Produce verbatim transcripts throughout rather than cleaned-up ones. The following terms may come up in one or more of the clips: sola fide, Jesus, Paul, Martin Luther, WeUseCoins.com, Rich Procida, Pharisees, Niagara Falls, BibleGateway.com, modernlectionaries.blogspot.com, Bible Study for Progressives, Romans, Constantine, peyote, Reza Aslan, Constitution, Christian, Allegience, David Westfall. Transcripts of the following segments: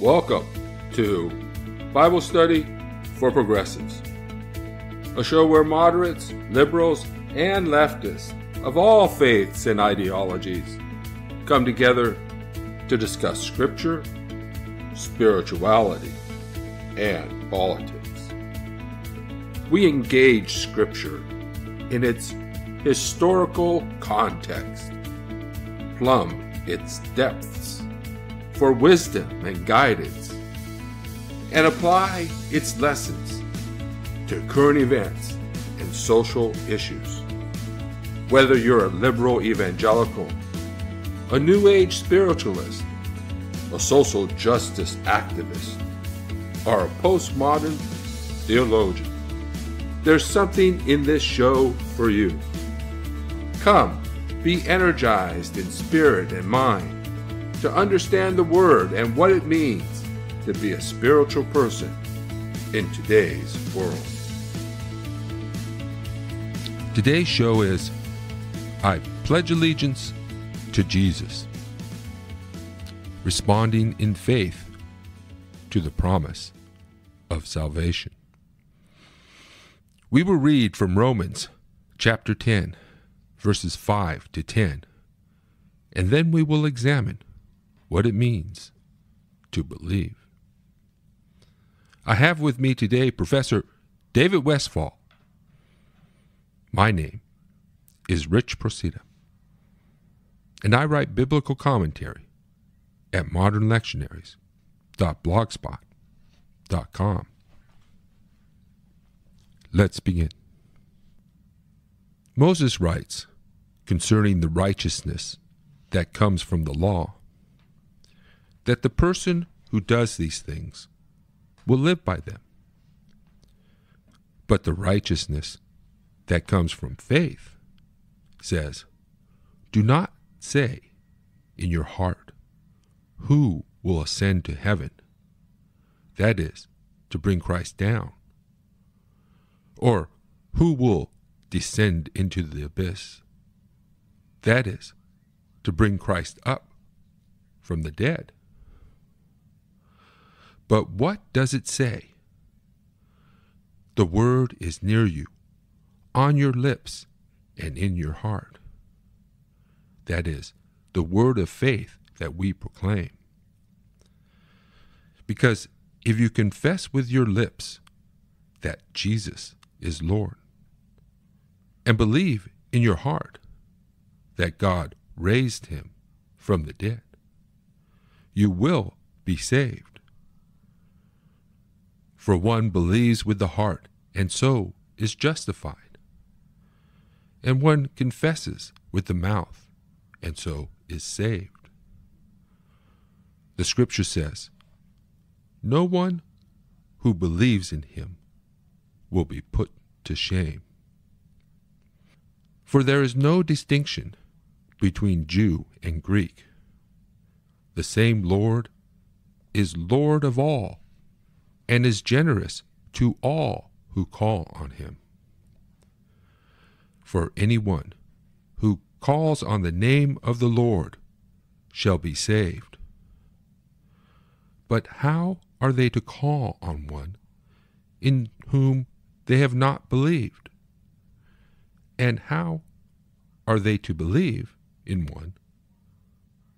Welcome to Bible Study for Progressives, a show where moderates, liberals, and leftists of all faiths and ideologies come together to discuss scripture, spirituality, and politics. We engage scripture in its historical context, plumb its depths for wisdom and guidance, and apply its lessons to current events and social issues. Whether you're a liberal evangelical, a New Age spiritualist, a social justice activist, or a postmodern theologian, there's something in this show for you. Come, be energized in spirit and mind to understand the Word and what it means to be a spiritual person in today's world. Today's show is I Pledge Allegiance to Jesus, responding in faith to the promise of salvation. We will read from Romans chapter ten, verses five to ten, and then we will examine what it means to believe. I have with me today Professor David Westfall. My name is Rich Procida, and I write biblical commentary at modern lectionaries dot blogspot dot com. Let's begin. Moses writes concerning the righteousness that comes from the law, that the person who does these things will live by them. But the righteousness that comes from faith says, do not say in your heart, who will ascend to heaven? That is, to bring Christ down. Or, who will descend into the abyss? That is, to bring Christ up from the dead. But what does it say? The word is near you, on your lips and in your heart. That is, the word of faith that we proclaim. Because if you confess with your lips that Jesus is Lord, and believe in your heart that God raised him from the dead, you will be saved. For one believes with the heart, and so is justified. And one confesses with the mouth, and so is saved. The scripture says, no one who believes in him will be put to shame. For there is no distinction between Jew and Greek. The same Lord is Lord of all, and is generous to all who call on him. For anyone who calls on the name of the Lord shall be saved. But how are they to call on one in whom they have not believed? And how are they to believe in one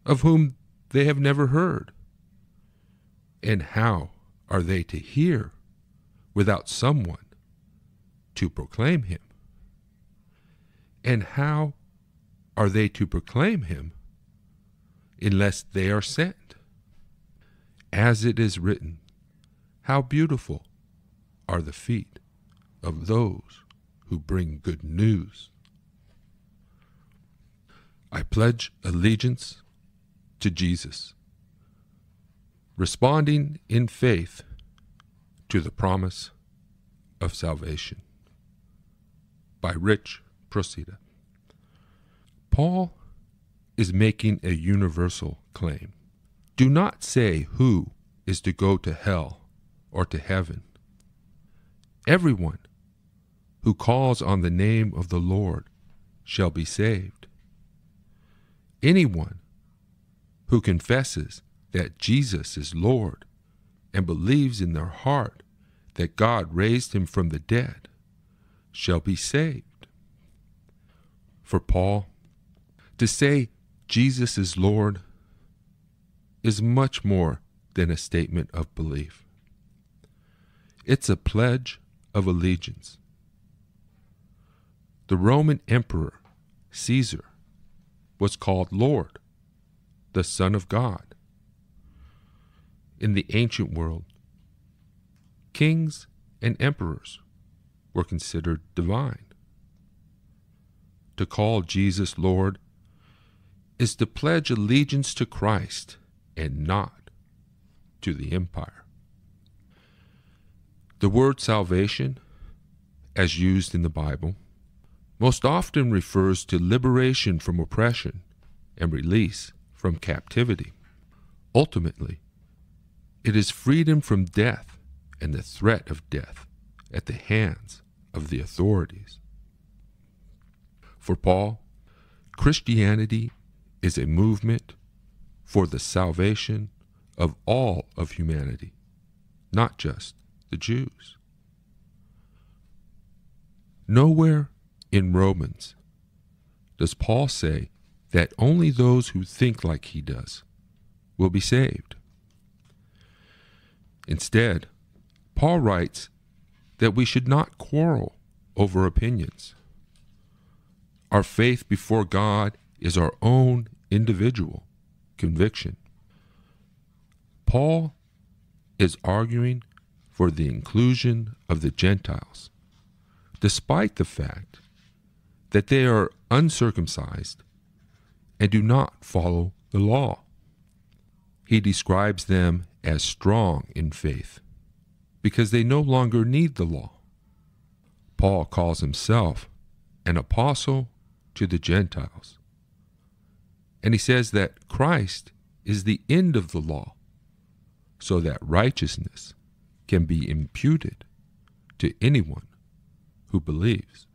of whom they have never heard? And how are they to hear without someone to proclaim him? And how are they to proclaim him unless they are sent? As it is written, how beautiful are the feet of those who bring good news. I pledge allegiance to Jesus, responding in faith to the promise of salvation. By Rich Procida. Paul is making a universal claim. Do not say who is to go to hell or to heaven. Everyone who calls on the name of the Lord shall be saved. Anyone who confesses that Jesus is Lord and believes in their heart that God raised him from the dead shall be saved. For Paul, to say Jesus is Lord is much more than a statement of belief. It's a pledge of allegiance. The Roman emperor, Caesar, was called Lord, the Son of God. In the ancient world, kings and emperors were considered divine. To call Jesus Lord is to pledge allegiance to Christ and not to the empire. The word salvation, as used in the Bible, most often refers to liberation from oppression and release from captivity. Ultimately, it is freedom from death and the threat of death at the hands of the authorities. For Paul, Christianity is a movement for the salvation of all of humanity, not just the Jews. Nowhere in Romans does Paul say that only those who think like he does will be saved. Instead, Paul writes that we should not quarrel over opinions. Our faith before God is our own individual conviction. Paul is arguing for the inclusion of the Gentiles, despite the fact that they are uncircumcised and do not follow the law. He describes them as strong in faith because they no longer need the law. Paul calls himself an apostle to the Gentiles, and he says that Christ is the end of the law so that righteousness can be imputed to anyone who believes.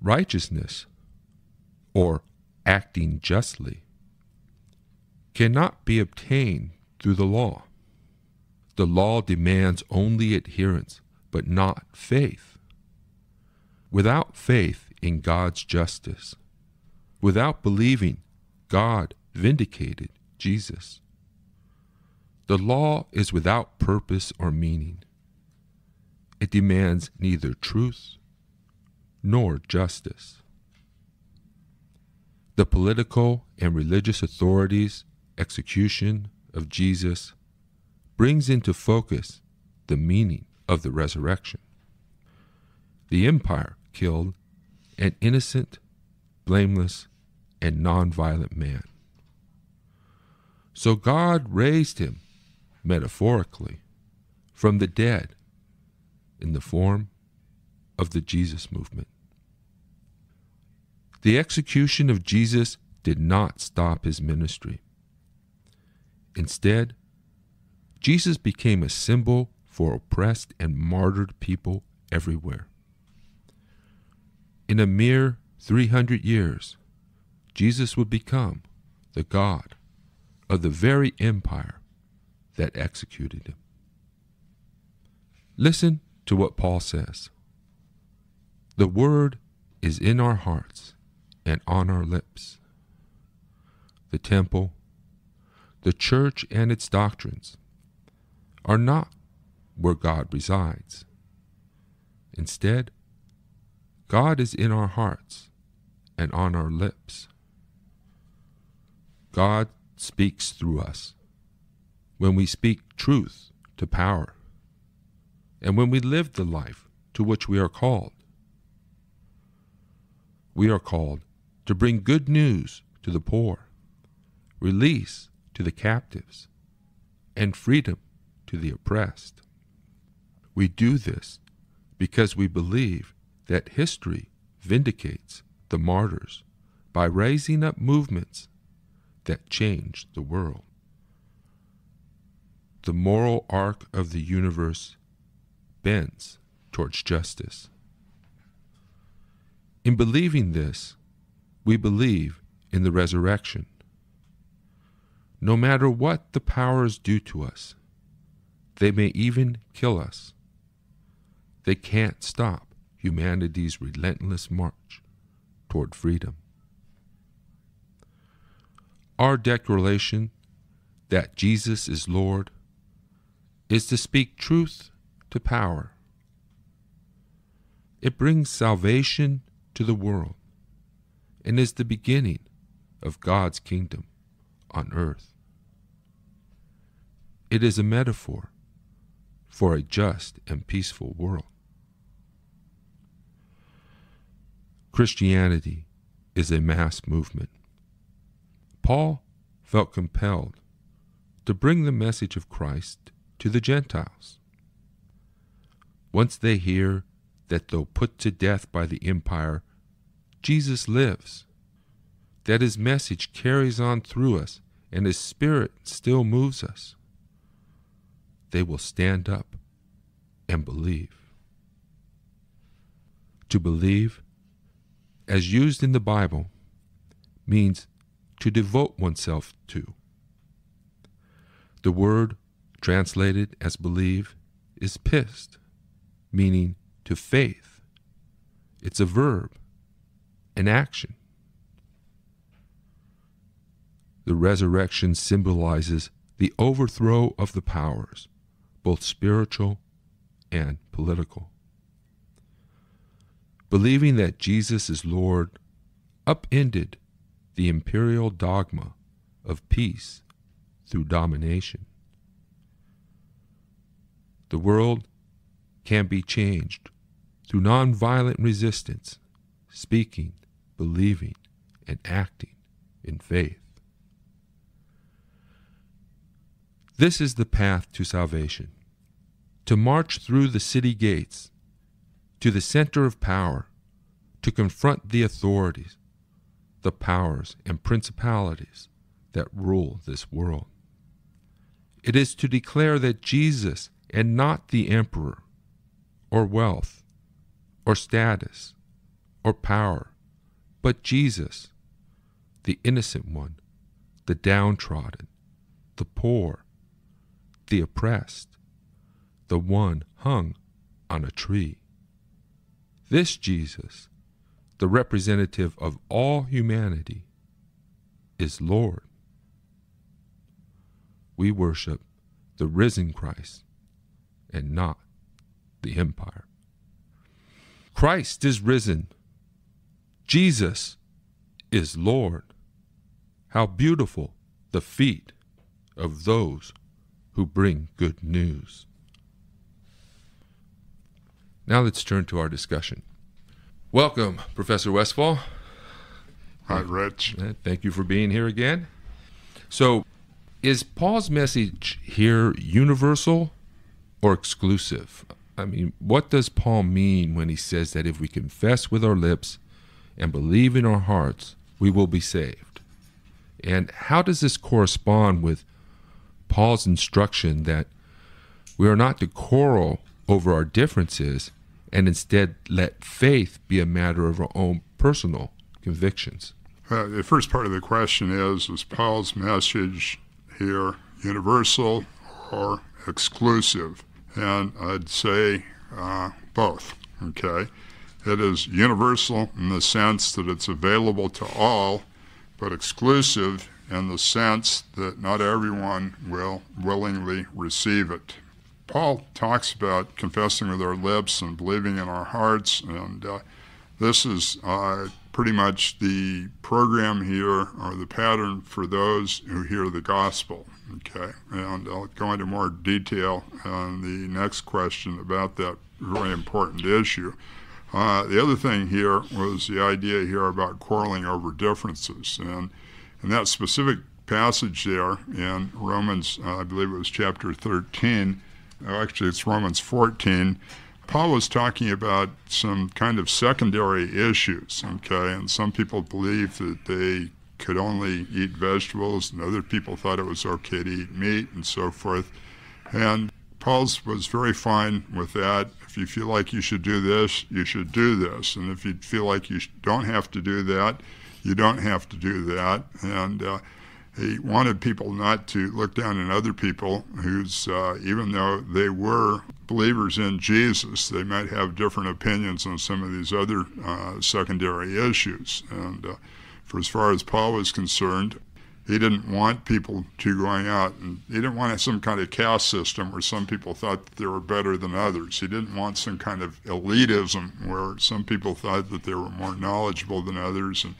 Righteousness, or acting justly, cannot be obtained through the law. The law demands only adherence, but not faith. Without faith in God's justice, without believing God vindicated Jesus, the law is without purpose or meaning. It demands neither truth nor justice. The political and religious authorities' execution of Jesus brings into focus the meaning of the resurrection. The empire killed an innocent, blameless, and nonviolent man. So God raised him, metaphorically, from the dead in the form of the Jesus movement. The execution of Jesus did not stop his ministry. Instead, Jesus became a symbol for oppressed and martyred people everywhere. In a mere three hundred years, Jesus would become the God of the very empire that executed him. Listen to what Paul says. The word is in our hearts and on our lips. The temple, the church and its doctrines are not where God resides. Instead, God is in our hearts and on our lips. God speaks through us when we speak truth to power, and when we live the life to which we are called. We are called to bring good news to the poor, release to the captives, and freedom to the oppressed. We do this because we believe that history vindicates the martyrs by raising up movements that change the world. The moral arc of the universe bends towards justice. In believing this, we believe in the resurrection. No matter what the powers do to us, They may even kill us. They can't stop humanity's relentless march toward freedom. Our declaration that Jesus is Lord is to speak truth to power. It brings salvation to the world and is the beginning of God's kingdom on earth. It is a metaphor for a just and peaceful world. Christianity is a mass movement. Paul felt compelled to bring the message of Christ to the Gentiles. Once they hear that though put to death by the empire, Jesus lives, that his message carries on through us and his spirit still moves us, they will stand up and believe. To believe, as used in the Bible, means to devote oneself to. The word translated as believe is pist, meaning to faith. It's a verb, an action. The resurrection symbolizes the overthrow of the powers, both spiritual and political. Believing that Jesus is Lord upended the imperial dogma of peace through domination. The world can be changed through nonviolent resistance, speaking, believing, and acting in faith. This is the path to salvation, to march through the city gates, to the center of power, to confront the authorities, the powers and principalities that rule this world. It is to declare that Jesus, and not the emperor, or wealth, or status, or power, but Jesus, the innocent one, the downtrodden, the poor, the oppressed, the one hung on a tree. This Jesus, the representative of all humanity, is Lord. We worship the risen Christ and not the empire. Christ is risen. Jesus is Lord. How beautiful the feet of those who bring good news. Now let's turn to our discussion. Welcome, Professor Westfall. Hi, Rich. Thank you for being here again. So, is Paul's message here universal or exclusive? I mean, what does Paul mean when he says that if we confess with our lips and believe in our hearts, we will be saved? And how does this correspond with Paul's instruction that we are not to quarrel over our differences and instead let faith be a matter of our own personal convictions? Uh, the first part of the question is, is Paul's message here universal or exclusive? And I'd say uh, both, okay? It is universal in the sense that it's available to all, but exclusive in the sense that not everyone will willingly receive it. Paul talks about confessing with our lips and believing in our hearts, and uh, this is uh, pretty much the program here, or the pattern for those who hear the gospel. Okay, and I'll go into more detail on the next question about that very important issue. Uh, the other thing here was the idea here about quarreling over differences. And in that specific passage there in Romans, uh, I believe it was chapter thirteen, actually it's Romans fourteen, Paul was talking about some kind of secondary issues, okay, and some people believe that they could only eat vegetables, and other people thought it was okay to eat meat and so forth. And Paul's was very fine with that. If you feel like you should do this, you should do this. And if you feel like you don't have to do that, you don't have to do that. And uh, He wanted people not to look down on other people who's, uh, even though they were believers in Jesus, they might have different opinions on some of these other uh, secondary issues. And uh, for as far as Paul was concerned, he didn't want people to going out, and he didn't want some kind of caste system where some people thought that they were better than others. He didn't want some kind of elitism where some people thought that they were more knowledgeable than others and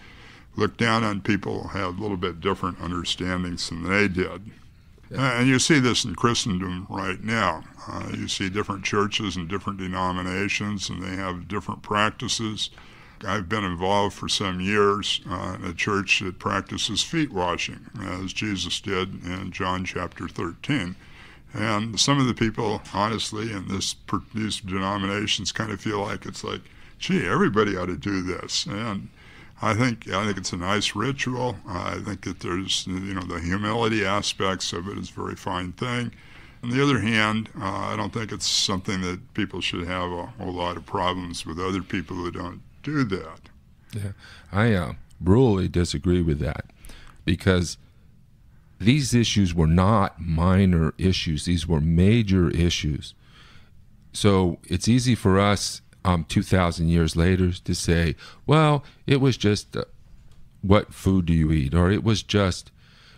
look down on people who have a little bit different understandings than they did. Yeah. Uh, and you see this in Christendom right now. Uh, you see different churches and different denominations, and they have different practices. I've been involved for some years uh, in a church that practices feet washing, as Jesus did in John chapter thirteen. And some of the people, honestly, in this, these denominations kind of feel like it's like, gee, everybody ought to do this. And I think I think it's a nice ritual. I think that there's, you know, the humility aspects of it is a very fine thing. On the other hand, uh, I don't think it's something that people should have a whole lot of problems with other people who don't do that. Yeah, I uh, really disagree with that, because these issues were not minor issues. These were major issues. So it's easy for us Um, two thousand years later to say, well, it was just uh, what food do you eat, or it was just,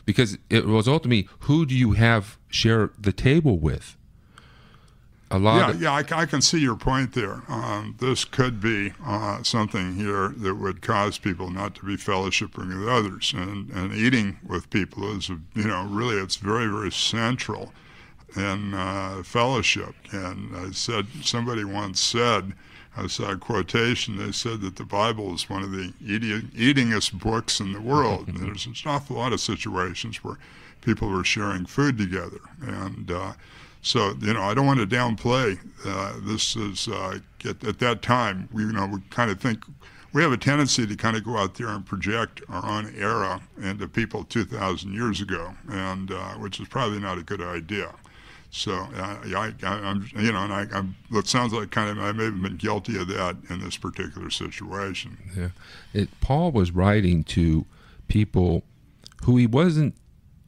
because it was ultimately who do you have share the table with. A lot yeah, of, yeah I, I can see your point there. Um, this could be uh, something here that would cause people not to be fellowshipping with others, and, and eating with people is, you know, really it's very, very central in uh, fellowship. And I said, somebody once said, I saw a quotation, they said that the Bible is one of the eating, eatingest books in the world. And there's an awful lot of situations where people were sharing food together. And uh, so, you know, I don't want to downplay. Uh, this is, uh, at, at that time, we, you know, we kind of think, we have a tendency to kind of go out there and project our own era into people two thousand years ago, and uh, which is probably not a good idea. So, uh, I, I, I'm, you know, and I, I'm, it sounds like kind of I may have been guilty of that in this particular situation. Yeah, it, Paul was writing to people who he wasn't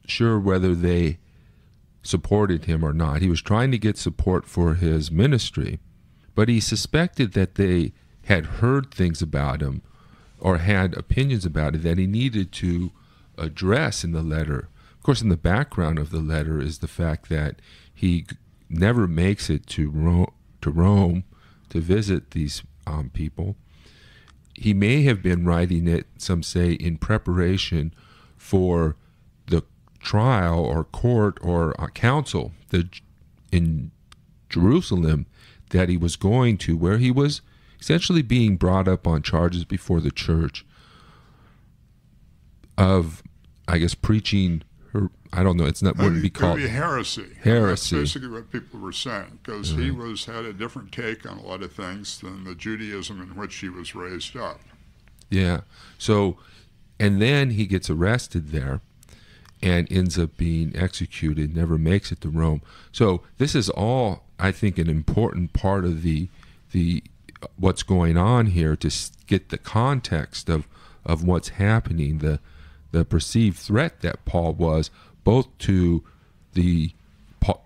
sure whether they supported him or not. He was trying to get support for his ministry, but he suspected that they had heard things about him or had opinions about it that he needed to address in the letter. Of course, in the background of the letter is the fact that he never makes it to Rome to, Rome to visit these um, people. He may have been writing it, some say, in preparation for the trial or court or uh, council the, in Jerusalem that he was going to, where he was essentially being brought up on charges before the church of, I guess, preaching. Or, I don't know. It's not wouldn't be called be heresy. Heresy. That's basically what people were saying, because mm-hmm. he was had a different take on a lot of things than the Judaism in which he was raised up. Yeah. So, and then he gets arrested there, and ends up being executed. Never makes it to Rome. So this is all, I think, an important part of the the what's going on here, to get the context of of what's happening. The The perceived threat that Paul was, both to the,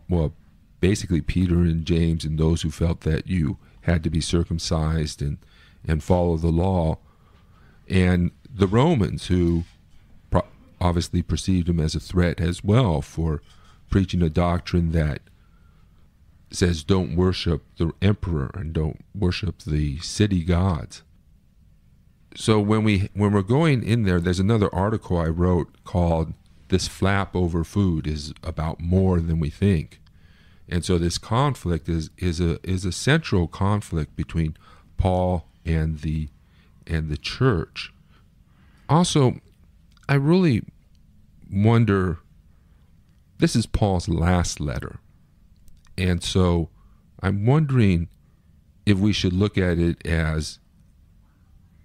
well, basically Peter and James and those who felt that you had to be circumcised and, and follow the law, and the Romans, who pro obviously perceived him as a threat as well for preaching a doctrine that says don't worship the emperor and don't worship the city gods. So when, we, when we're going in there, there's another article I wrote called This Flap Over Food is About More Than We Think. And so this conflict is, is, a, is a central conflict between Paul and the, and the church. Also, I really wonder, this is Paul's last letter. And so I'm wondering if we should look at it as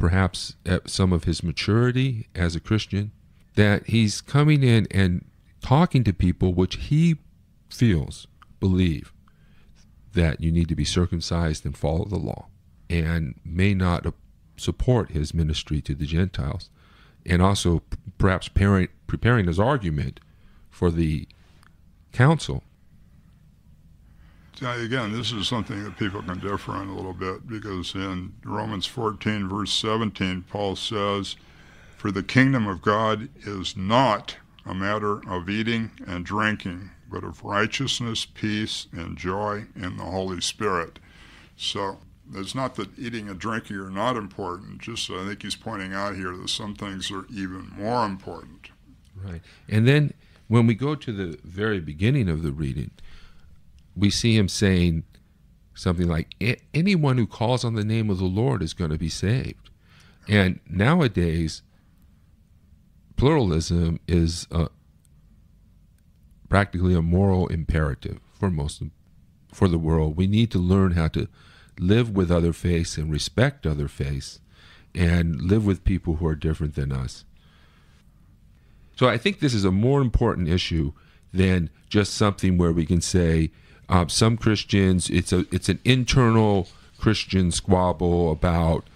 perhaps at some of his maturity as a Christian, that he's coming in and talking to people which he feels, believe, that you need to be circumcised and follow the law, and may not support his ministry to the Gentiles. and also perhaps parent, preparing his argument for the council. Now, again, this is something that people can differ on a little bit, because in Romans fourteen, verse seventeen, Paul says, "For the kingdom of God is not a matter of eating and drinking, but of righteousness, peace, and joy in the Holy Spirit." So it's not that eating and drinking are not important, just I think he's pointing out here that some things are even more important. Right. And then when we go to the very beginning of the reading, we see him saying something like, anyone who calls on the name of the Lord is going to be saved. And nowadays, pluralism is a, practically a moral imperative for most, for the world. We need to learn how to live with other faiths and respect other faiths and live with people who are different than us. So I think this is a more important issue than just something where we can say, Uh, some Christians, it's a it's an internal Christian squabble about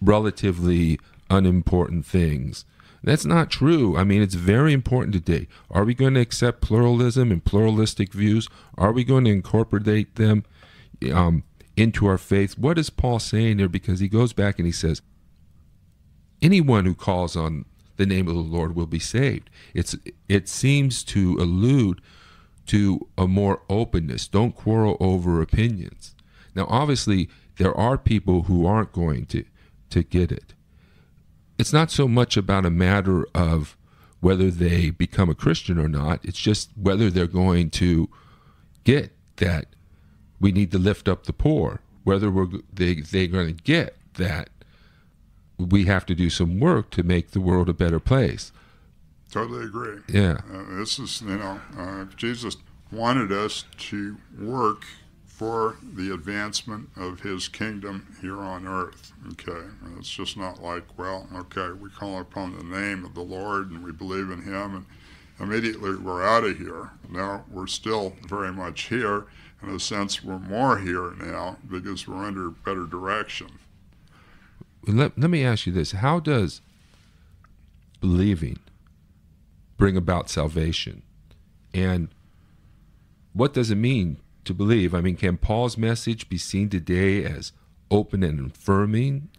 relatively unimportant things. That's not true. I mean, it's very important today. Are we going to accept pluralism and pluralistic views? Are we going to incorporate them um, into our faith? What is Paul saying there? Because he goes back and he says, anyone who calls on the name of the Lord will be saved. It's it seems to allude to a more openness. Don't quarrel over opinions. Now, obviously, there are people who aren't going to, to get it. It's not so much about a matter of whether they become a Christian or not. It's just whether they're going to get that we need to lift up the poor, whether we're, they, they're going to get that we have to do some work to make the world a better place. Totally agree. Yeah. Uh, this is, you know, uh, Jesus wanted us to work for the advancement of his kingdom here on earth. Okay. And it's just not like, well, okay, we call upon the name of the Lord and we believe in him and immediately we're out of here. Now we're still very much here. In a sense, we're more here now because we're under better direction. Let, let me ask you this. How does believing bring about salvation, and what does it mean to believe? I mean, can Paul's message be seen today as open and affirming,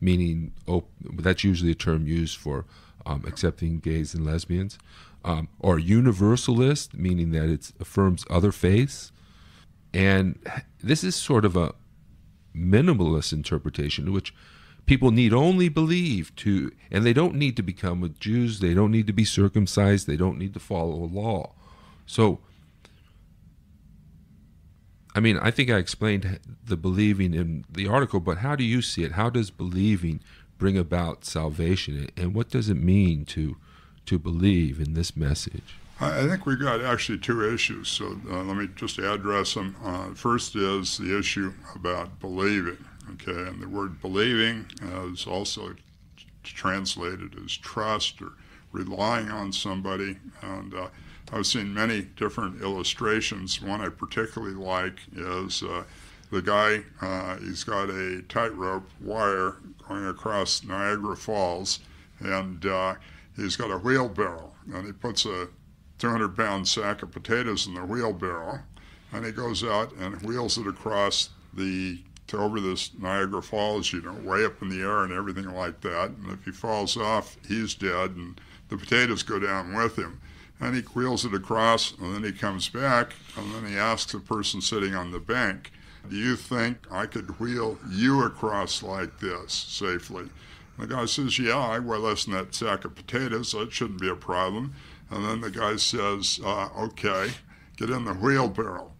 meaning op that's usually a term used for um, accepting gays and lesbians, um, or universalist, meaning that it affirms other faiths? And this is sort of a minimalist interpretation, which people need only believe to, and they don't need to become Jews, they don't need to be circumcised, they don't need to follow a law. So, I mean, I think I explained the believing in the article, but how do you see it? How does believing bring about salvation, and what does it mean to, to believe in this message? I think we've got actually two issues, so uh, let me just address them. Uh, first is the issue about believing. Okay, and the word believing uh, is also translated as trust or relying on somebody. And uh, I've seen many different illustrations. One I particularly like is uh, the guy, uh, he's got a tightrope wire going across Niagara Falls, and uh, he's got a wheelbarrow, and he puts a two hundred pound sack of potatoes in the wheelbarrow, and he goes out and wheels it across the to over this Niagara Falls, you know, way up in the air and everything like that. And if he falls off, he's dead, and the potatoes go down with him. And he wheels it across, and then he comes back, and then he asks the person sitting on the bank, "Do you think I could wheel you across like this safely?" And the guy says, "Yeah, I weigh less than that sack of potatoes, so it shouldn't be a problem." And then the guy says, uh, "Okay, get in the wheelbarrow."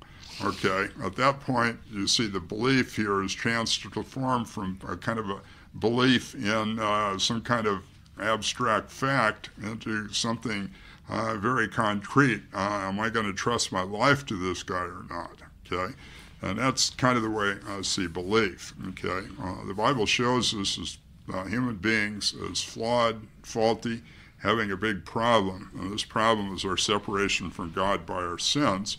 Okay, at that point, you see the belief here is transformed from a kind of a belief in uh, some kind of abstract fact into something uh, very concrete. Uh, am I going to trust my life to this guy or not? Okay, and that's kind of the way I see belief. Okay, uh, the Bible shows us as uh, human beings as flawed, faulty, having a big problem. And this problem is our separation from God by our sins.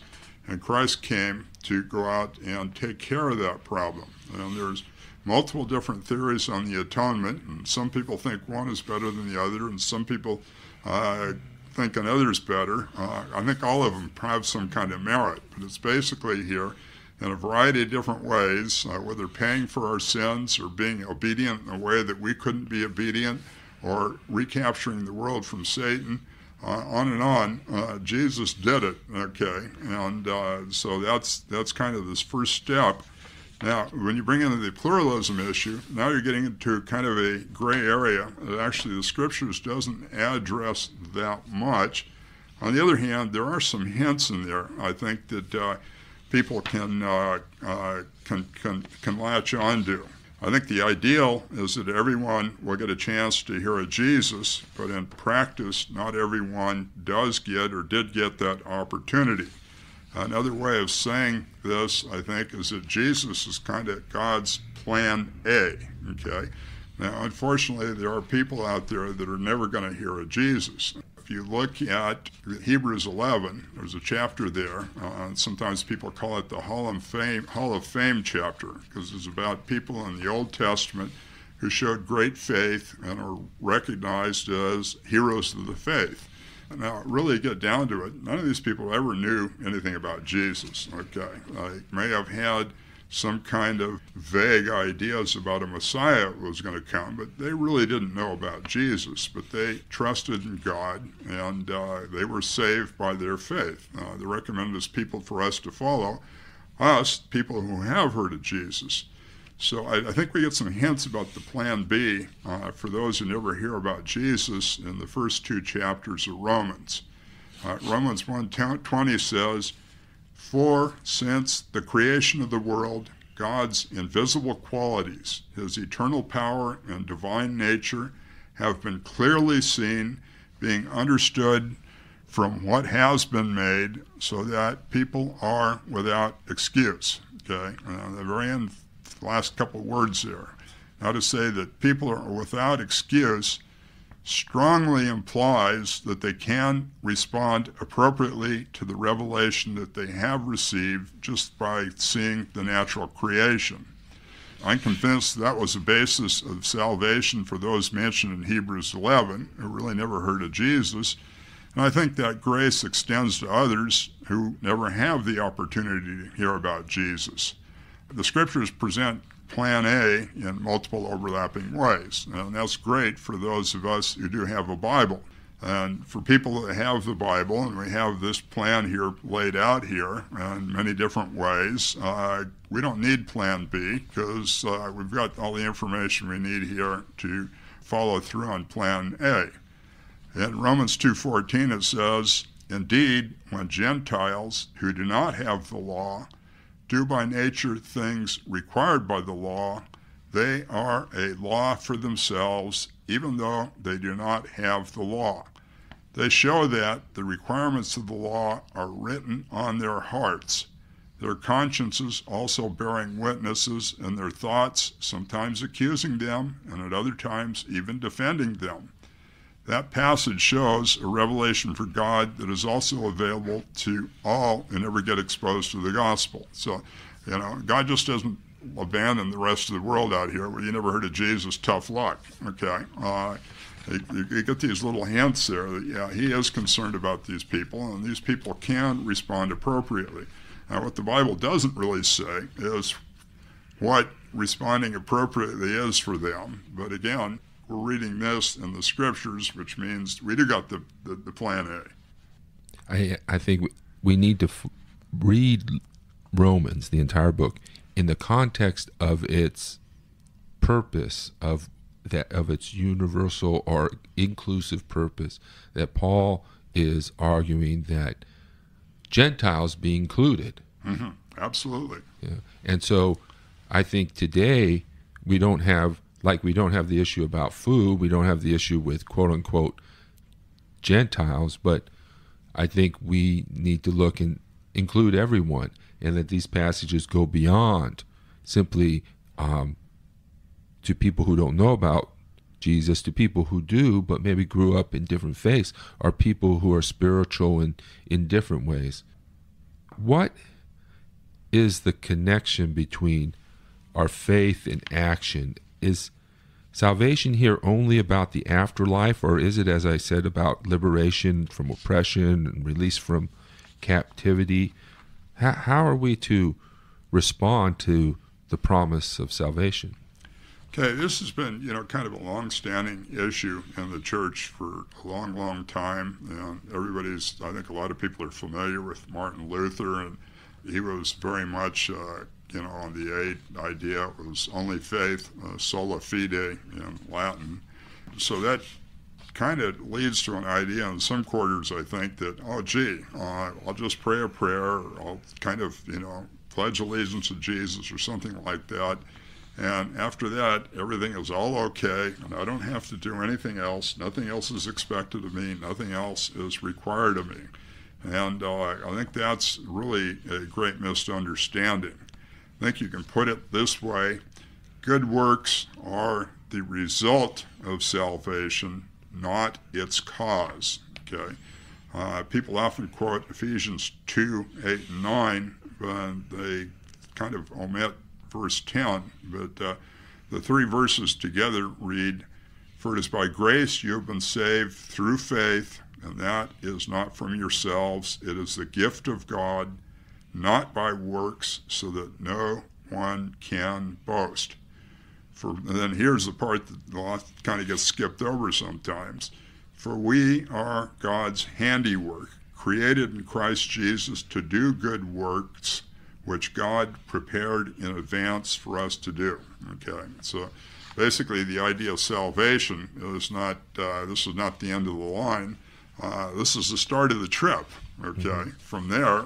And Christ came to go out and take care of that problem. And there's multiple different theories on the atonement, and some people think one is better than the other, and some people uh, think another is better. Uh, I think all of them have some kind of merit, but it's basically here in a variety of different ways, uh, whether paying for our sins or being obedient in a way that we couldn't be obedient or recapturing the world from Satan, uh, on and on, uh, Jesus did it, okay? And uh, so that's, that's kind of this first step. Now, when you bring in the pluralism issue, now you're getting into kind of a gray area that actually the Scriptures doesn't address that much. On the other hand, there are some hints in there, I think, that uh, people can, uh, uh, can, can, can latch on to. I think the ideal is that everyone will get a chance to hear of Jesus, but in practice, not everyone does get or did get that opportunity. Another way of saying this, I think, is that Jesus is kind of God's plan A, okay? Now, unfortunately, there are people out there that are never going to hear of Jesus. If you look at Hebrews eleven, there's a chapter there, uh, and sometimes people call it the Hall of Fame, Hall of Fame chapter, because it's about people in the Old Testament who showed great faith and are recognized as heroes of the faith. Now, really get down to it, none of these people ever knew anything about Jesus, okay? They may have had some kind of vague ideas about a Messiah was going to come, but they really didn't know about Jesus, but they trusted in God, and uh, they were saved by their faith. Uh, they recommended as people for us to follow, us, people who have heard of Jesus. So I, I think we get some hints about the plan B uh, for those who never hear about Jesus in the first two chapters of Romans. Uh, Romans one twenty says, "For since the creation of the world, God's invisible qualities, his eternal power and divine nature, have been clearly seen, being understood from what has been made, so that people are without excuse." Okay, now, the very end, last couple words there. Now, to say that people are without excuse strongly implies that they can respond appropriately to the revelation that they have received just by seeing the natural creation. I'm convinced that was the basis of salvation for those mentioned in Hebrews eleven who really never heard of Jesus, and I think that grace extends to others who never have the opportunity to hear about Jesus. The Scriptures present Plan A in multiple overlapping ways, and that's great for those of us who do have a Bible. And for people that have the Bible, and we have this plan here laid out here in many different ways, uh, we don't need Plan B, because uh, we've got all the information we need here to follow through on Plan A. In Romans two fourteen it says, "Indeed, when Gentiles who do not have the law do by nature things required by the law, they are a law for themselves, even though they do not have the law. They show that the requirements of the law are written on their hearts, their consciences also bearing witnesses in their thoughts, sometimes accusing them, and at other times even defending them." That passage shows a revelation for God that is also available to all who never get exposed to the gospel. So, you know, God just doesn't abandon the rest of the world out here. Well, you never heard of Jesus, tough luck, okay? Uh, you, you get these little hints there that, yeah, he is concerned about these people, and these people can respond appropriately. Now, what the Bible doesn't really say is what responding appropriately is for them, but again, we're reading this in the Scriptures, which means we do got the, the, the plan A. I, I think we need to f read Romans, the entire book, in the context of its purpose, of, that, of its universal or inclusive purpose, that Paul is arguing that Gentiles be included. Mm-hmm. Absolutely. Yeah. And so I think today we don't have... Like we don't have the issue about food, we don't have the issue with quote-unquote Gentiles, but I think we need to look and include everyone, and that these passages go beyond simply um, to people who don't know about Jesus, to people who do but maybe grew up in different faiths, or people who are spiritual in, in different ways. What is the connection between our faith in action. Is salvation here only about the afterlife, or is it, as I said, about liberation from oppression and release from captivity? How, how are we to respond to the promise of salvation? Okay, this has been, you know, kind of a long-standing issue in the church for a long, long time. And everybody's, I think a lot of people are familiar with Martin Luther, and he was very much, uh, you know, on the aid idea. It was only faith, uh, sola fide in Latin. So that kind of leads to an idea in some quarters, I think, that, oh, gee, uh, I'll just pray a prayer, or I'll kind of, you know, pledge allegiance to Jesus or something like that. And after that, everything is all okay, and I don't have to do anything else. Nothing else is expected of me. Nothing else is required of me. And uh, I think that's really a great misunderstanding. I think you can put it this way. Good works are the result of salvation, not its cause. Okay? Uh, people often quote Ephesians two, eight, and nine, and they kind of omit verse ten, but uh, the three verses together read, "For it is by grace you have been saved through faith, and that is not from yourselves. It is the gift of God, not by works, so that no one can boast." For, and then here's the part that kind of gets skipped over sometimes. "For we are God's handiwork, created in Christ Jesus to do good works, which God prepared in advance for us to do." Okay, so basically the idea of salvation is not, uh, this is not the end of the line. Uh, this is the start of the trip, okay? Mm-hmm. From there,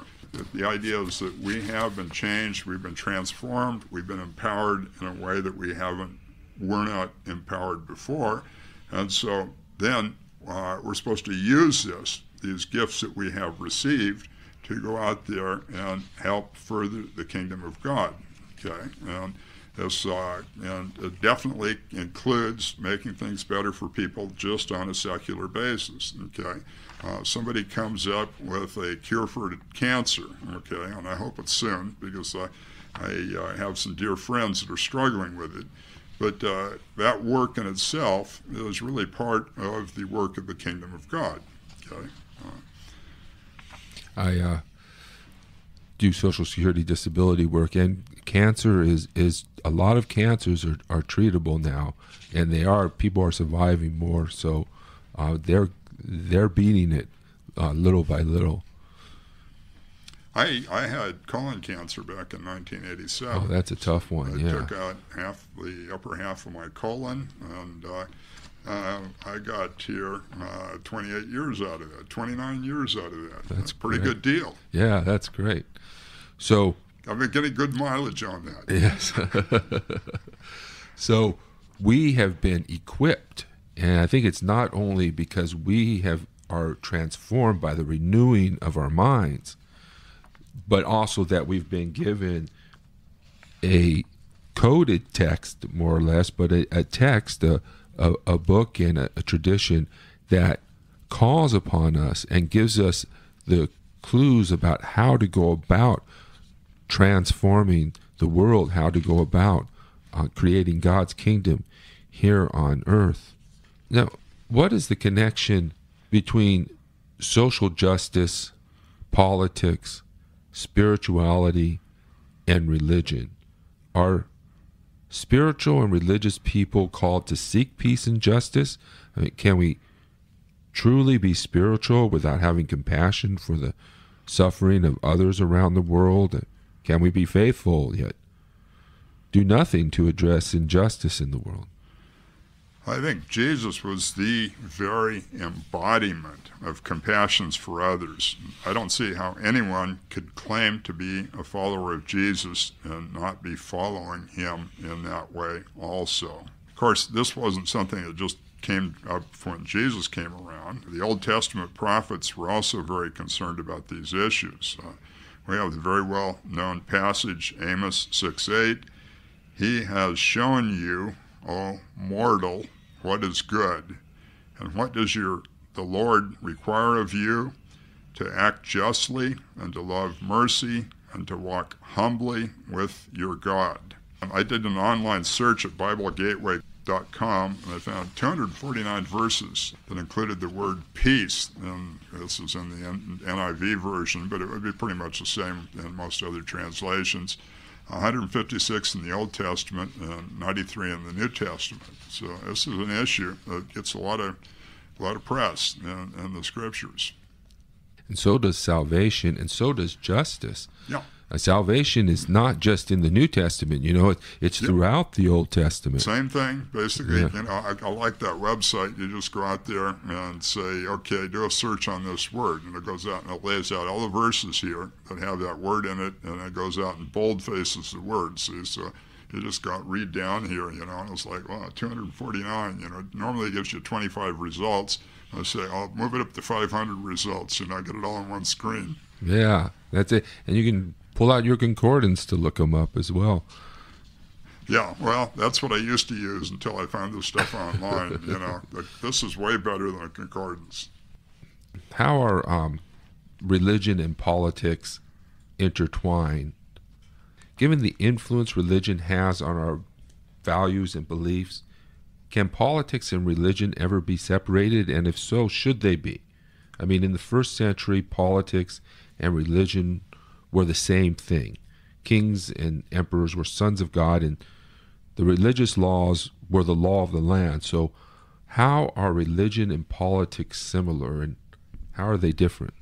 the idea is that we have been changed, we've been transformed, we've been empowered in a way that we haven't, we're not empowered before. And so then uh, we're supposed to use this, these gifts that we have received, to go out there and help further the kingdom of God, okay? And this, uh, and it definitely includes making things better for people just on a secular basis, okay? Uh, somebody comes up with a cure for cancer, okay? And I hope it's soon, because I, I uh, have some dear friends that are struggling with it. But uh, that work in itself is really part of the work of the kingdom of God, okay? Uh, I uh, do Social Security disability work, and cancer is, is a lot of cancers are, are treatable now, and they are, people are surviving more, so uh, they're, they're beating it uh, little by little. I, I had colon cancer back in nineteen eighty-seven. Oh, that's a tough one, I yeah. I took out half, the upper half of my colon, and uh, Uh, I got here uh, twenty-eight years out of that, twenty-nine years out of that. That's a pretty great. Good deal. Yeah, that's great. So I've been getting good mileage on that. Yes. So we have been equipped, and I think it's not only because we have are transformed by the renewing of our minds, but also that we've been given a coded text, more or less, but a, a text, a A, a book and a, a tradition that calls upon us and gives us the clues about how to go about transforming the world, how to go about uh, creating God's kingdom here on earth. Now, what is the connection between social justice, politics, spirituality, and religion? Are spiritual and religious people called to seek peace and justice? I mean, can we truly be spiritual without having compassion for the suffering of others around the world? Can we be faithful yet do nothing to address injustice in the world? I think Jesus was the very embodiment of compassion for others. I don't see how anyone could claim to be a follower of Jesus and not be following him in that way also. Of course, this wasn't something that just came up when Jesus came around. The Old Testament prophets were also very concerned about these issues. Uh, we have the very well-known passage, Amos six eight, "He has shown you, O mortal, what is good, and what does your the Lord require of you? To act justly, and to love mercy, and to walk humbly with your God." I did an online search at Bible Gateway dot com, and I found two hundred forty-nine verses that included the word peace. And this is in the N I V version, but it would be pretty much the same in most other translations. one hundred fifty-six in the Old Testament and ninety-three in the New Testament. So this is an issue that gets a lot of, a lot of press in, in the Scriptures. And so does salvation, and so does justice. Yeah. Uh, salvation is not just in the New Testament, you know, it, it's yeah. throughout the Old Testament. Same thing, basically. Yeah. You know, I, I like that website. You just go out there and say, okay, do a search on this word. And it goes out and it lays out all the verses here that have that word in it, and it goes out and bold faces the word. See, so you just got read down here, you know, and it's like, wow, two hundred forty-nine, you know, it normally gives you twenty-five results. I say, I'll move it up to five hundred results, and I get it all on one screen. Yeah, that's it. And you can pull out your concordance to look them up as well. Yeah, well, that's what I used to use until I found this stuff online. You know, like, this is way better than a concordance. How are um, religion and politics intertwined? Given the influence religion has on our values and beliefs, can politics and religion ever be separated? And if so, should they be? I mean, in the first century, politics and religion were the same thing. Kings and emperors were sons of God, and the religious laws were the law of the land. So how are religion and politics similar, and how are they different?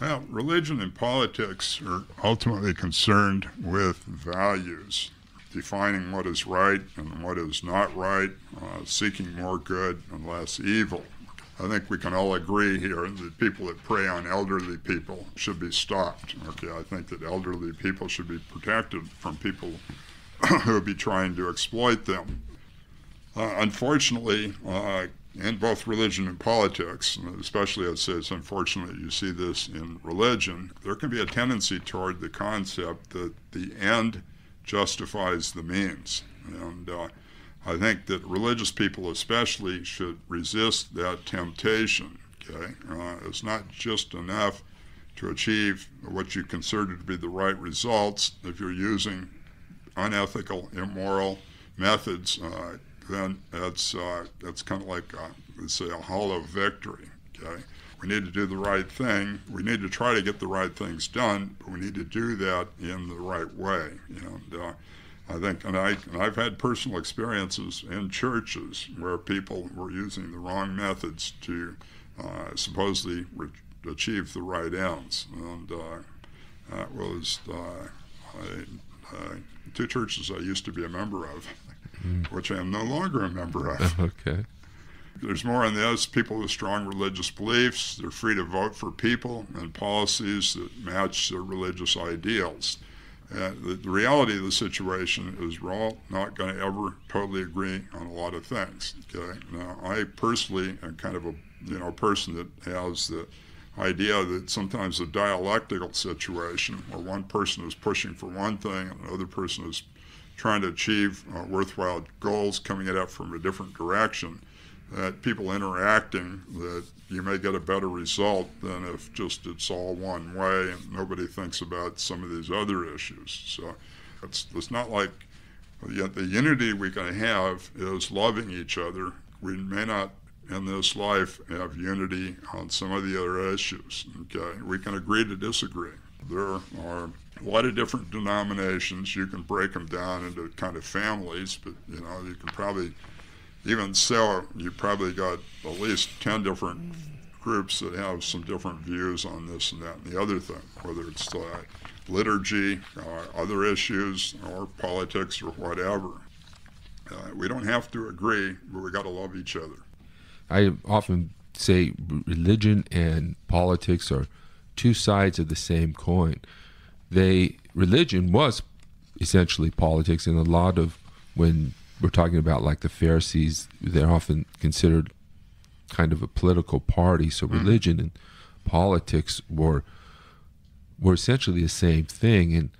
Well, religion and politics are ultimately concerned with values, defining what is right and what is not right, uh, seeking more good and less evil. I think we can all agree here that people that prey on elderly people should be stopped. Okay, I think that elderly people should be protected from people who would be trying to exploit them. Uh, unfortunately, uh, in both religion and politics, especially I'd say it's unfortunate you see this in religion, there can be a tendency toward the concept that the end justifies the means. And uh, I think that religious people especially should resist that temptation, okay? Uh, it's not just enough to achieve what you consider to be the right results. If you're using unethical, immoral methods, uh, then that's, uh, that's kind of like, a, let's say, a hollow victory, okay? We need to do the right thing. We need to try to get the right things done, but we need to do that in the right way, and uh, I think, and, I, and I've had personal experiences in churches where people were using the wrong methods to uh, supposedly re achieve the right ends. And uh, that was uh, I, uh, two churches I used to be a member of, mm. which I am no longer a member of. Okay. There's more on this. People with strong religious beliefs, they're free to vote for people and policies that match their religious ideals. Uh, the, the reality of the situation is we're all not going to ever totally agree on a lot of things, okay? Now, I personally am kind of a, you know, person that has the idea that sometimes a dialectical situation where one person is pushing for one thing and another person is trying to achieve uh, worthwhile goals coming at it from a different direction, that people interacting, that you may get a better result than if just it's all one way and nobody thinks about some of these other issues. So it's, it's not like, yet the unity we can have is loving each other. We may not in this life have unity on some of the other issues, okay? We can agree to disagree. There are a lot of different denominations. You can break them down into kind of families, but you know, you can probably, even so, you probably got at least ten different groups that have some different views on this and that and the other thing, whether it's the liturgy or other issues or politics or whatever. Uh, we don't have to agree, but we got to love each other. I often say religion and politics are two sides of the same coin. They, religion was essentially politics, and a lot of when we're talking about like the Pharisees, they're often considered kind of a political party. So religion mm. and politics were were essentially the same thing. And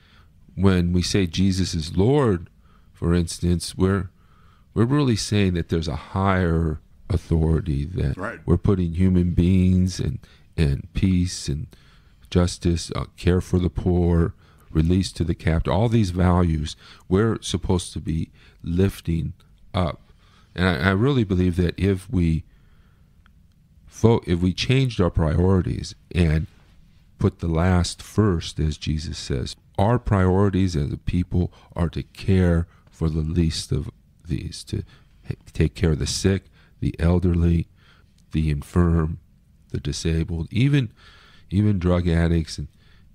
when we say Jesus is Lord, for instance, we're we're really saying that there's a higher authority, that right. we're putting human beings and and peace and justice, uh, care for the poor, release to the captive, all these values we're supposed to be lifting up. And I, I really believe that if we fo- if we changed our priorities and put the last first, as Jesus says, our priorities as a people are to care for the least of these, to take care of the sick, the elderly, the infirm, the disabled, even even drug addicts and,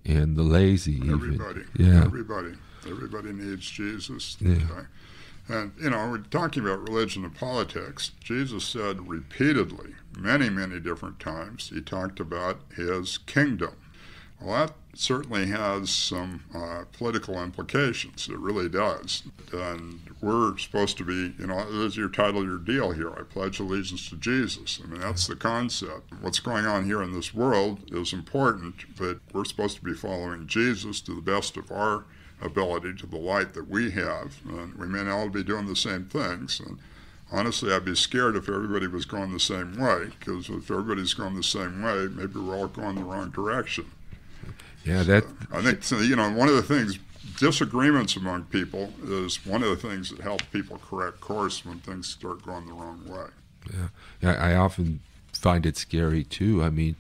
and the lazy. Everybody, even. Yeah. everybody, everybody needs Jesus. Yeah. Okay. And, you know, we're talking about religion and politics. Jesus said repeatedly, many, many different times, he talked about his kingdom. Well, that certainly has some uh, political implications. It really does. And we're supposed to be, you know, this is your title, your deal here. I pledge allegiance to Jesus. I mean, that's the concept. What's going on here in this world is important, but we're supposed to be following Jesus to the best of our ability, to the light that we have. And we may all be doing the same things. And honestly, I'd be scared if everybody was going the same way, because if everybody's going the same way, maybe we're all going the wrong direction. Yeah, that so I think so, you know, one of the things, disagreements among people is one of the things that helps people correct course when things start going the wrong way. Yeah, I often find it scary too. I mean,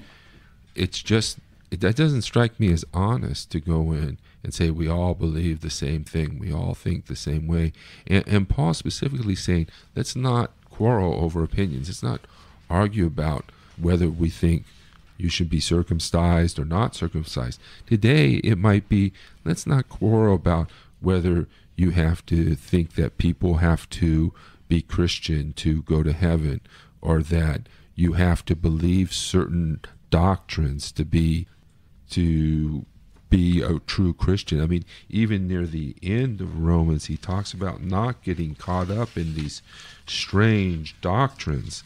it's just it, that doesn't strike me as honest to go in and say we all believe the same thing, we all think the same way. And, and Paul specifically saying, let's not quarrel over opinions. Let's not argue about whether we think you should be circumcised or not circumcised. Today, it might be, let's not quarrel about whether you have to think that people have to be Christian to go to heaven, or that you have to believe certain doctrines to be to be a true Christian. I mean, even near the end of Romans, he talks about not getting caught up in these strange doctrines.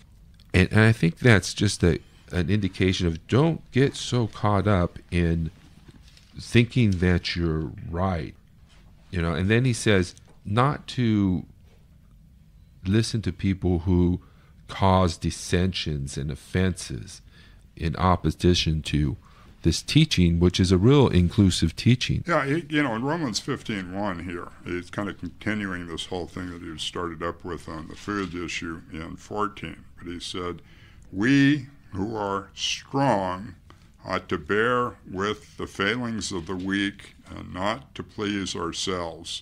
And, and I think that's just a an indication of don't get so caught up in thinking that you're right, you know. And then he says not to listen to people who cause dissensions and offenses in opposition to this teaching, which is a real inclusive teaching. Yeah, he, you know, in Romans fifteen one here, he's kind of continuing this whole thing that he started up with on the food issue in fourteen. But he said, we who are strong ought to bear with the failings of the weak and not to please ourselves.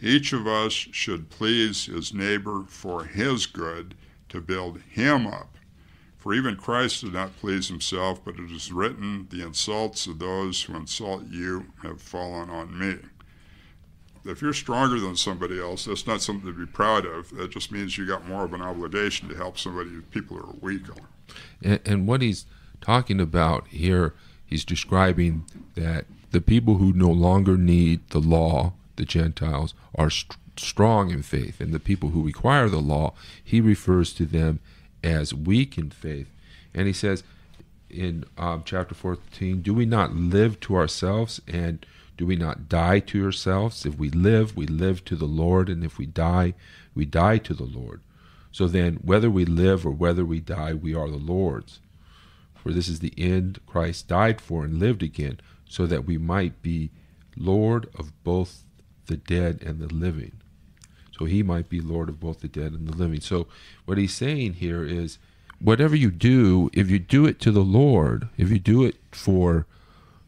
Each of us should please his neighbor for his good, to build him up. For even Christ did not please himself, but it is written, the insults of those who insult you have fallen on me. If you're stronger than somebody else, that's not something to be proud of. That just means you got more of an obligation to help somebody, people who are weaker. And, and what he's talking about here, he's describing that the people who no longer need the law, the Gentiles, are st- strong in faith. And the people who require the law, he refers to them as weak in faith. And he says in um, chapter fourteen, do we not live to ourselves, and do we not die to ourselves? If we live, we live to the Lord, and if we die, we die to the Lord. So then, whether we live or whether we die, we are the Lord's. For this is the end Christ died for and lived again, so that we might be Lord of both the dead and the living. So he might be Lord of both the dead and the living. So what he's saying here is, whatever you do, if you do it to the Lord, if you do it for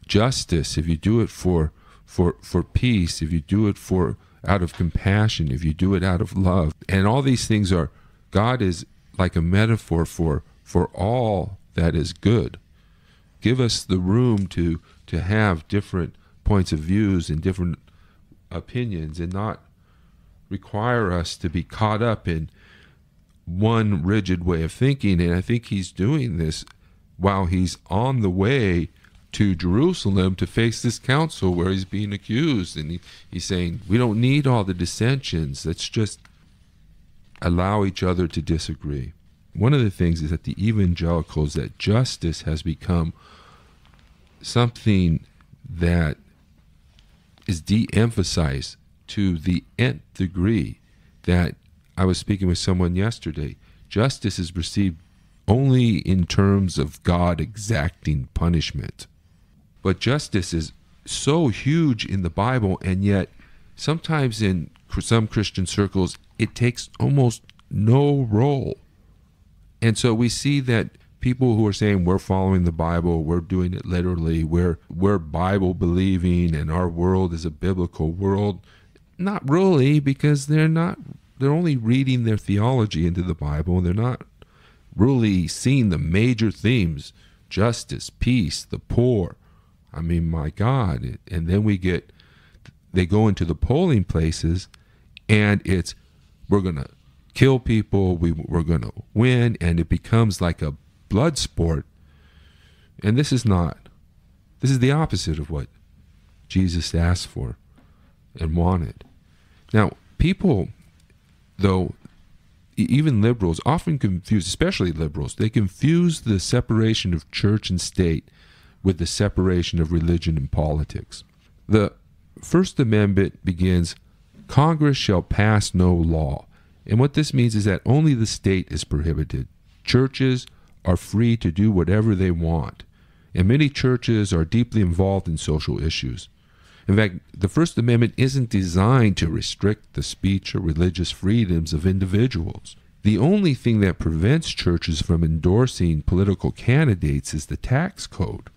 justice, if you do it for for for peace, if you do it for out of compassion, if you do it out of love, and all these things are, God is like a metaphor for for all that is good. Give us the room to to have different points of views and different opinions, and not require us to be caught up in one rigid way of thinking. And I think he's doing this while he's on the way to Jerusalem to face this council where he's being accused. And he, he's saying, we don't need all the dissensions. Let's just allow each other to disagree. One of the things is that the evangelicals, that justice has become something that is de-emphasized to the nth degree. That I was speaking with someone yesterday, justice is perceived only in terms of God exacting punishment. But justice is so huge in the Bible, and yet sometimes in some Christian circles, it takes almost no role. And so we see that people who are saying we're following the Bible, we're doing it literally, we're, we're Bible-believing, and our world is a biblical world, not really, because they're not, they're only reading their theology into the Bible, and they're not really seeing the major themes, justice, peace, the poor. I mean, my God. And then we get, they go into the polling places, and it's, we're going to kill people, we, we're going to win, and it becomes like a blood sport. And this is not, this is the opposite of what Jesus asked for and wanted. Now, people, though, even liberals often confuse, especially liberals, they confuse the separation of church and state with the separation of religion and politics. The First Amendment begins, Congress shall pass no law. And what this means is that only the state is prohibited. Churches are free to do whatever they want. And many churches are deeply involved in social issues. In fact, the First Amendment isn't designed to restrict the speech or religious freedoms of individuals. The only thing that prevents churches from endorsing political candidates is the tax code.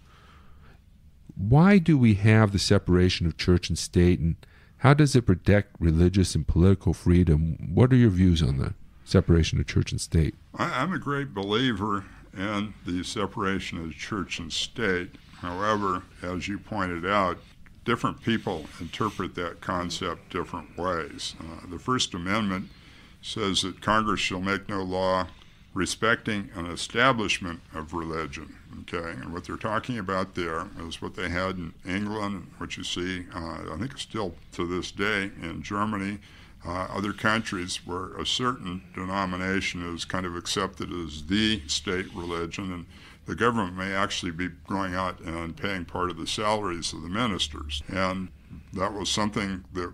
Why do we have the separation of church and state, and how does it protect religious and political freedom? What are your views on the separation of church and state? I'm a great believer in the separation of church and state. However, as you pointed out, different people interpret that concept different ways. Uh, the First Amendment says that Congress shall make no law respecting an establishment of religion, okay? And what they're talking about there is what they had in England, what you see, uh, I think it's still to this day, in Germany, uh, other countries where a certain denomination is kind of accepted as the state religion, and the government may actually be going out and paying part of the salaries of the ministers. And that was something that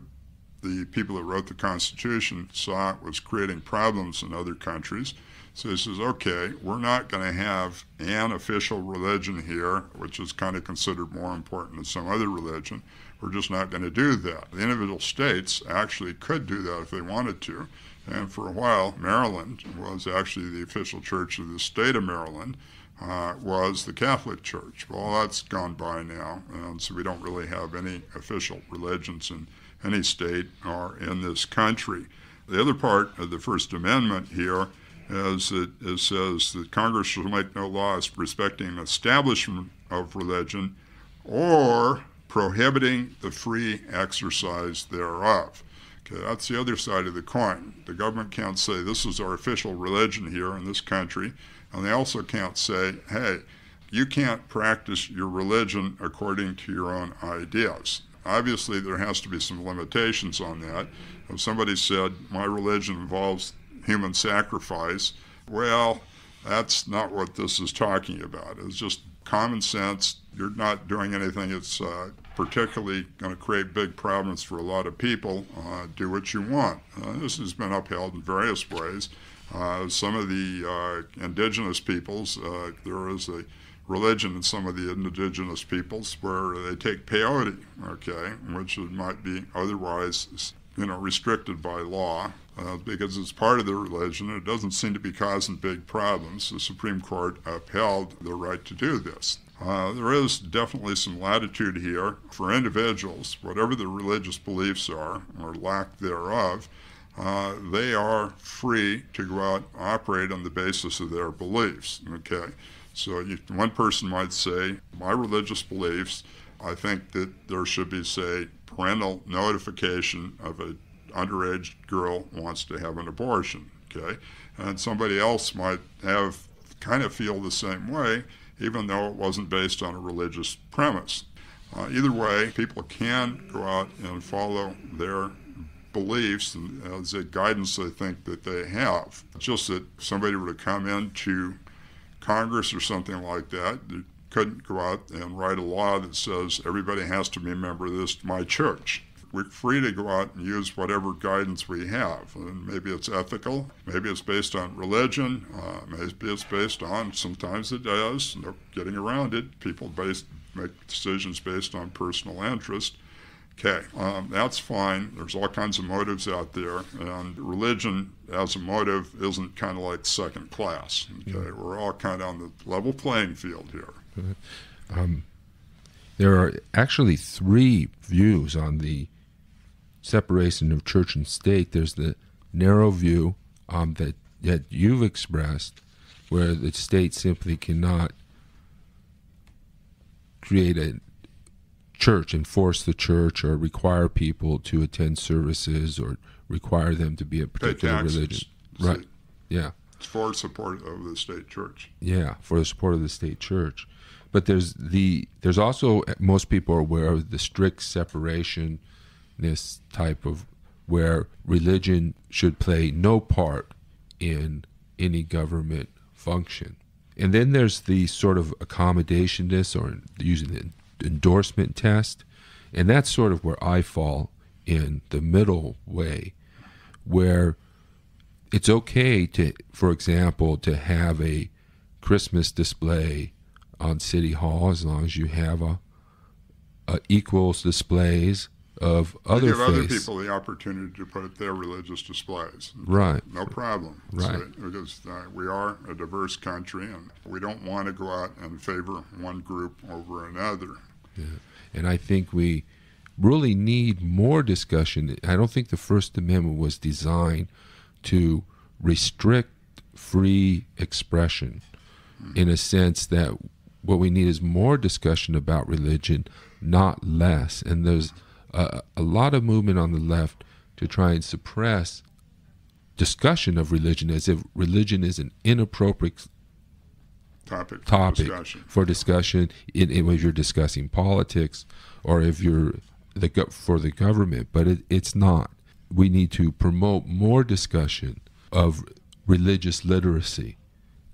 the people that wrote the Constitution saw was creating problems in other countries. So he says, okay, we're not going to have an official religion here, which is kind of considered more important than some other religion. We're just not going to do that. The individual states actually could do that if they wanted to. And for a while, Maryland was actually the official church of the state of Maryland. Uh, was the Catholic Church. Well, that's gone by now, and so we don't really have any official religions in any state or in this country. The other part of the First Amendment here is that it says that Congress shall make no laws respecting the establishment of religion or prohibiting the free exercise thereof. Okay, that's the other side of the coin. The government can't say this is our official religion here in this country. And they also can't say, hey, you can't practice your religion according to your own ideas. Obviously, there has to be some limitations on that. If somebody said, my religion involves human sacrifice, well, that's not what this is talking about. It's just common sense. You're not doing anything that's uh, particularly going to create big problems for a lot of people. Uh, do what you want. Uh, this has been upheld in various ways. Uh, some of the uh, indigenous peoples, uh, there is a religion in some of the indigenous peoples where they take peyote, okay, which might be otherwise, you know, restricted by law uh, because it's part of the religion. It doesn't seem to be causing big problems. The Supreme Court upheld the right to do this. Uh, there is definitely some latitude here for individuals, whatever their religious beliefs are or lack thereof. Uh, they are free to go out and operate on the basis of their beliefs, okay? So you, one person might say, my religious beliefs, I think that there should be, say, parental notification of an underage girl wants to have an abortion, okay? And somebody else might have kind of feel the same way, even though it wasn't based on a religious premise. Uh, either way, people can go out and follow their beliefs and uh, the guidance they think that they have. It's just that somebody were to come into Congress or something like that, they couldn't go out and write a law that says everybody has to be a member of this, my church. We're free to go out and use whatever guidance we have. And maybe it's ethical, maybe it's based on religion, uh, maybe it's based on, sometimes it does, no getting around it, people based make decisions based on personal interest. Okay, um, that's fine. There's all kinds of motives out there, and religion as a motive isn't kind of like second class. Okay, mm-hmm. We're all kind of on the level playing field here. Mm-hmm. Um, there are actually three views on the separation of church and state. There's the narrow view um, that, that you've expressed, where the state simply cannot create a church and force the church or require people to attend services or require them to be a particular religion. Right. State. Yeah. It's for support of the state church. Yeah, for the support of the state church. But there's the there's also, most people are aware of the strict separationist type of where religion should play no part in any government function. And then there's the sort of accommodationist, or using the endorsement test, and that's sort of where I fall in the middle way, where it's okay to, for example, to have a Christmas display on City Hall as long as you have a, a equals displays of other give faiths. Other people the opportunity to put up their religious displays. Right. No problem. Right. So, because uh, we are a diverse country, and we don't want to go out and favor one group over another. Yeah. And I think we really need more discussion. I don't think the First Amendment was designed to restrict free expression, mm-hmm. in a sense that what we need is more discussion about religion, not less. And there's Uh, a lot of movement on the left to try and suppress discussion of religion, as if religion is an inappropriate topic, topic discussion. for discussion. In, in if you're discussing politics, or if you're the for the government, but it, it's not. We need to promote more discussion of religious literacy,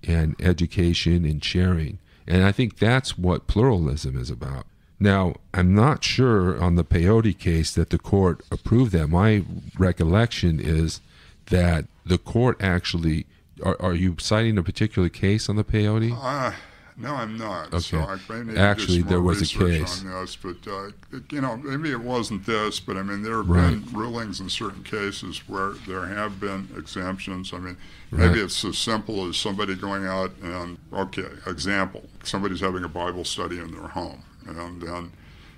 and education, and sharing. And I think that's what pluralism is about. Now, I'm not sure on the peyote case that the court approved that. My recollection is that the court actually, are, are you citing a particular case on the peyote? Uh, no, I'm not. Okay. So I may actually, do some there more was a case on this, but uh, you know, maybe it wasn't this, but I mean, there have right. been rulings in certain cases where there have been exemptions. I mean, maybe right. it's as simple as somebody going out and, okay, example, somebody's having a Bible study in their home. And then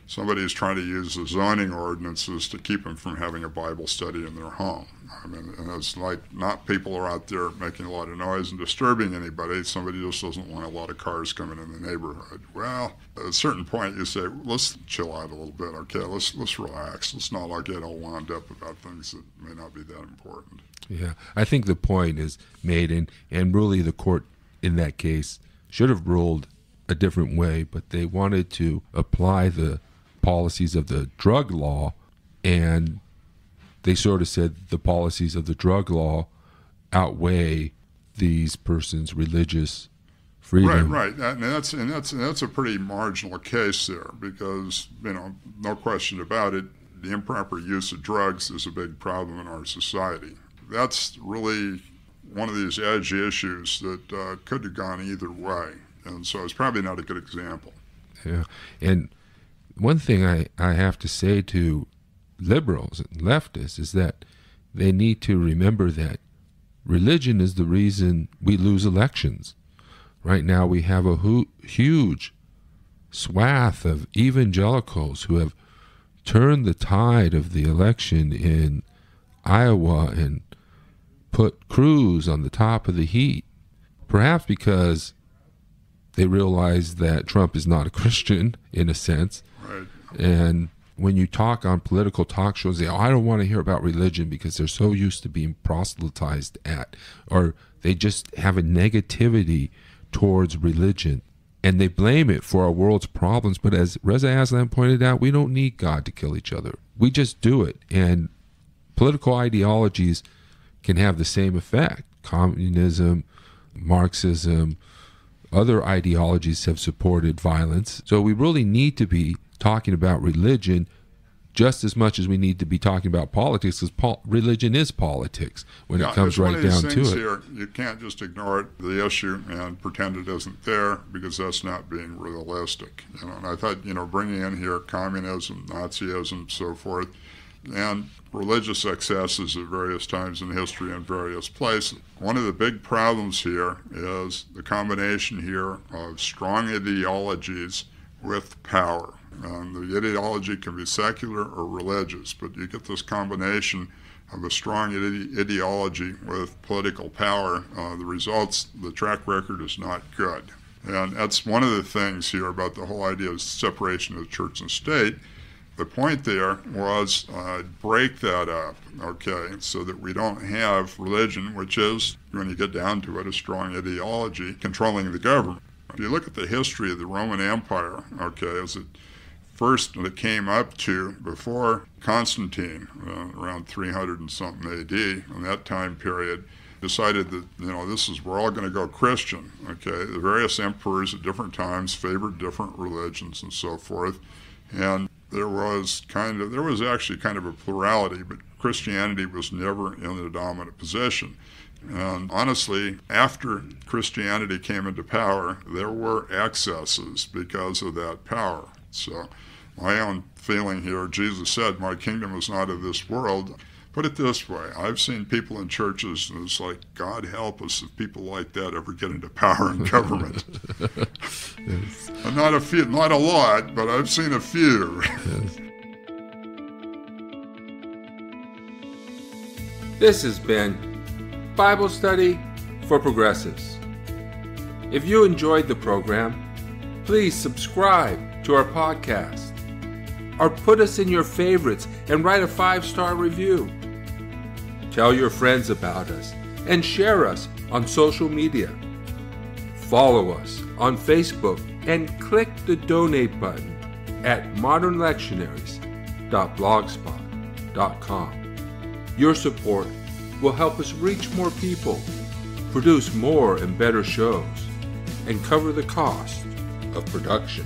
somebody is trying to use the zoning ordinances to keep them from having a Bible study in their home. I mean, and it's like not people are out there making a lot of noise and disturbing anybody. Somebody just doesn't want a lot of cars coming in the neighborhood. Well, at a certain point you say, let's chill out a little bit. Okay, let's let's relax. Let's not all get all wound up about things that may not be that important. Yeah, I think the point is made, and, and really the court in that case should have ruled a different way, but they wanted to apply the policies of the drug law, and they sort of said the policies of the drug law outweigh these persons' religious freedom. Right, right, and that's and that's and that's a pretty marginal case there, because you know, no question about it, the improper use of drugs is a big problem in our society. That's really one of these edge issues that uh, could have gone either way. And so it's probably not a good example. Yeah. And one thing I, I have to say to liberals and leftists is that they need to remember that religion is the reason we lose elections. Right now we have a hu huge swath of evangelicals who have turned the tide of the election in Iowa and put Cruz on the top of the heap, perhaps because they realize that Trump is not a Christian, in a sense. Right. And when you talk on political talk shows, they, oh, I don't want to hear about religion because they're so used to being proselytized at, or they just have a negativity towards religion, and they blame it for our world's problems. But as Reza Aslan pointed out, we don't need God to kill each other. We just do it, and political ideologies can have the same effect. Communism, Marxism, other ideologies have supported violence. So we really need to be talking about religion just as much as we need to be talking about politics, because po religion is politics when yeah, it comes right down to it. Here, you can't just ignore it, the issue, and pretend it isn't there, because that's not being realistic. You know, and I thought, you know, bringing in here communism, Nazism, so forth, and religious excesses at various times in history and various places. One of the big problems here is the combination here of strong ideologies with power. Um, the ideology can be secular or religious, but you get this combination of a strong ide ideology with political power. Uh, the results, the track record is not good. And that's one of the things here about the whole idea of separation of church and state. The point there was uh, break that up, okay, so that we don't have religion, which is, when you get down to it, a strong ideology controlling the government. If you look at the history of the Roman Empire, okay, as it first it came up to before Constantine, uh, around three hundred and something A D, in that time period, decided that, you know, this is, we're all going to go Christian, okay. The various emperors at different times favored different religions and so forth, and there was kind of, there was actually kind of a plurality, but Christianity was never in the dominant position. And honestly, after Christianity came into power, there were excesses because of that power. So my own feeling here, Jesus said, my kingdom is not of this world. Put it this way, I've seen people in churches, and it's like, God help us if people like that ever get into power in government. Yes. And not a few, not a lot, but I've seen a few. Yes. This has been Bible Study for Progressives. If you enjoyed the program, please subscribe to our podcast, or put us in your favorites and write a five-star review. Tell your friends about us and share us on social media. Follow us on Facebook and click the donate button at modern lectionaries dot blogspot dot com. Your support will help us reach more people, produce more and better shows, and cover the cost of production.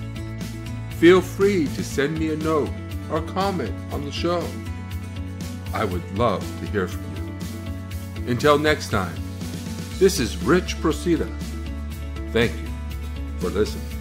Feel free to send me a note or comment on the show. I would love to hear from you. Until next time, this is Rich Procida. Thank you for listening.